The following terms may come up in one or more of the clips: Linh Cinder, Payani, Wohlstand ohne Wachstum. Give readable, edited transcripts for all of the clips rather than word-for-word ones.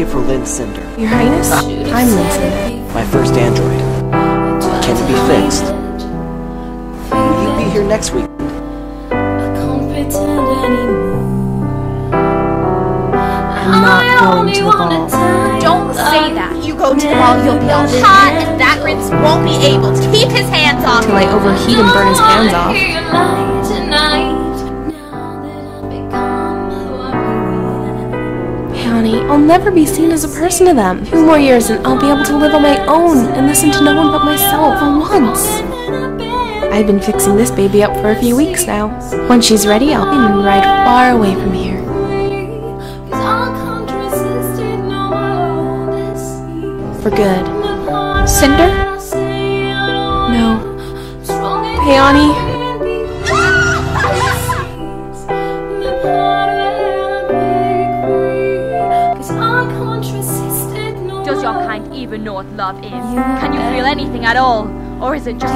Give her Linh Cinder. Your Highness? I'm Linh Cinder. My first android. Can it be fixed? Will you be here next week? I can't pretend anymore. I'm not going to the ball. Don't say that. You go to the ball, you'll be all hot, and that Rince won't be able to keep his hands off. Till I overheat and burn his hands off. I'll never be seen as a person to them. 2 more years and I'll be able to live on my own and listen to no one but myself for once. I've been fixing this baby up for a few weeks now. When she's ready, I'll even ride far away from here. For good. Cinder? No. Payani? Does your kind even know what love is? Can you feel anything at all? Or is it just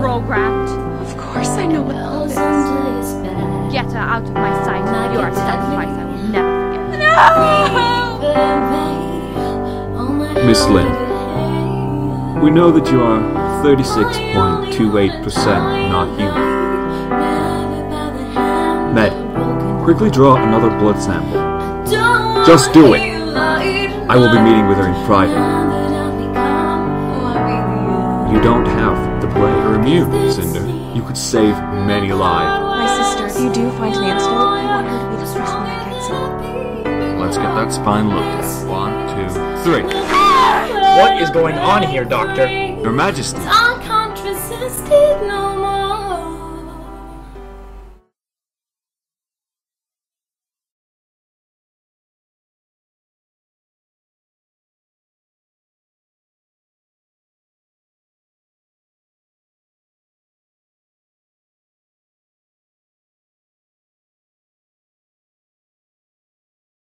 programmed? Of course I know what love is. Get her out of my sight. You're a sacrifice I will never forget. No! Miss Lynn, we know that you are 36.28% not human. Med, quickly draw another blood sample. Just do it. I will be meeting with her in private. You don't have the plague or immune, Cinder. You could save many lives. My sister, if you do find an antidote, I want her to be the first one that gets it. Let's get that spine looked at. 1, 2, 3. What is going on here, Doctor? Your Majesty.